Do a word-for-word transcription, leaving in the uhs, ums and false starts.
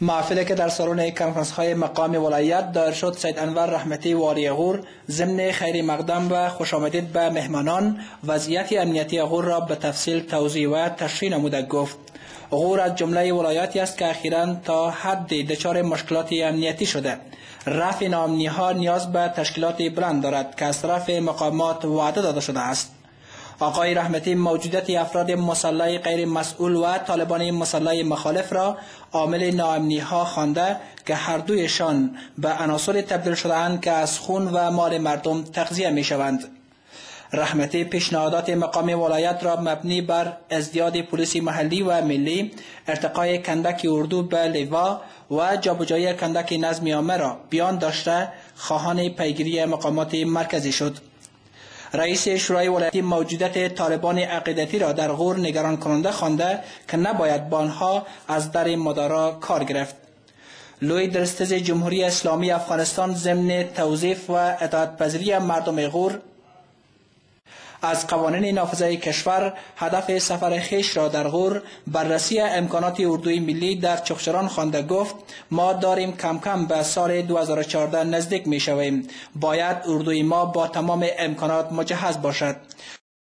معافله که در سالن کنفرانس های مقام ولایت دایر شد، سید انور رحمتی والی غور ضمن خیر مقدم و خوش آمدید به مهمانان وضعیت امنیتی غور را به تفصیل توضیح و تشریح نموده گفت. غور از جمله ولایاتی است که اخیراً تا حد دچار مشکلات امنیتی شده. رفع ناامنی ها نیاز به تشکیلات بلند دارد که از طرف مقامات وعده داده شده است. آقای رحمتی موجودیت افراد مسلح غیر مسئول و طالبان مسلح مخالف را عامل ناامنی ها خوانده که هر دویشان به عناصر تبدیل شده‌اند که از خون و مال مردم تغذیه می شوند. رحمتی پیشنهادات مقام ولایت را مبنی بر ازدیاد پلیس محلی و ملی، ارتقای کندک اردو به لیوا و جابجایی کندک نظم عامه را بیان داشته خواهان پیگیری مقامات مرکزی شد. رئیس شورای ولایتی موجودیت طالبان عقیدتی را در غور نگران کننده خوانده که نباید با آنها از در مدارا کار گرفت. لوی درستیز جمهوری اسلامی افغانستان ضمن توظیف و اطاعت‌پذیری مردم غور از قوانین نافذه کشور هدف سفر خیش را در غور بررسی امکانات اردوی ملی در چخچران خوانده گفت ما داریم کم کم به سال دو هزار و چهارده نزدیک می شویم. باید اردوی ما با تمام امکانات مجهز باشد.